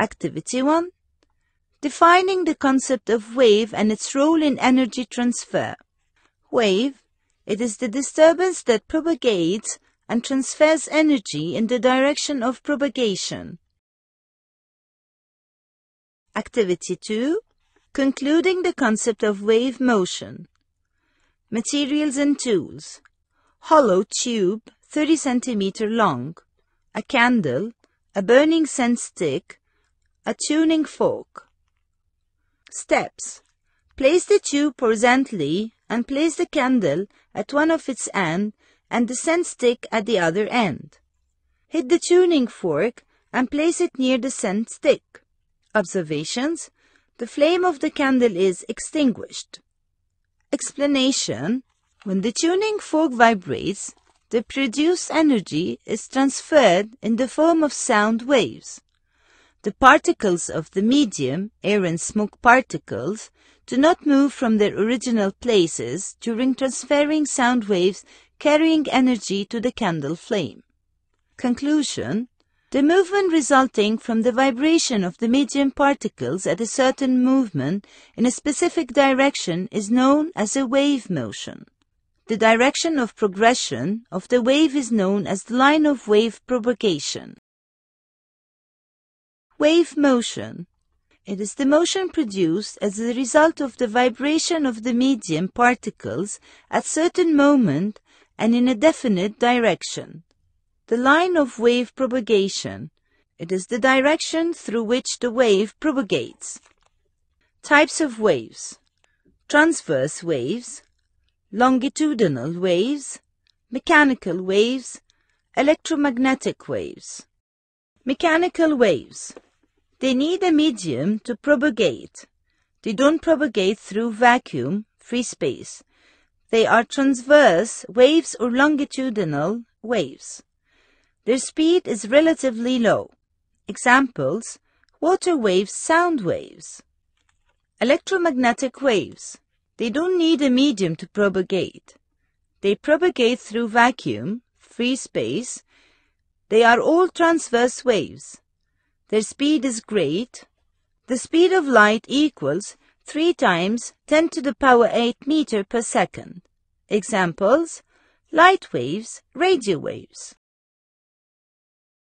Activity 1. Defining the concept of wave and its role in energy transfer. Wave, it is the disturbance that propagates and transfers energy in the direction of propagation. Activity 2. Concluding the concept of wave motion. Materials and tools. Hollow tube, 30 cm long. A candle, a burning sense stick, a tuning fork. Steps. Place the tube horizontally and place the candle at one of its ends and the sense stick at the other end. Hit the tuning fork and place it near the sense stick. Observations. The flame of the candle is extinguished. Explanation. When the tuning fork vibrates, the produced energy is transferred in the form of sound waves. The particles of the medium, air and smoke particles, do not move from their original places during transferring sound waves carrying energy to the candle flame. Conclusion. The movement resulting from the vibration of the medium particles at a certain movement in a specific direction is known as a wave motion. The direction of progression of the wave is known as the line of wave propagation. Wave motion. It is the motion produced as a result of the vibration of the medium particles at certain moment and in a definite direction. The line of wave propagation. It is the direction through which the wave propagates. Types of waves. Transverse waves, longitudinal waves, mechanical waves, electromagnetic waves. Mechanical waves. They need a medium to propagate. They don't propagate through vacuum, free space. They are transverse waves or longitudinal waves. Their speed is relatively low. Examples: water waves, sound waves. Electromagnetic waves. They don't need a medium to propagate. They propagate through vacuum, free space. They are all transverse waves. Their speed is great. The speed of light equals 3 times 10 to the power 8 meter per second. Examples: light waves, radio waves.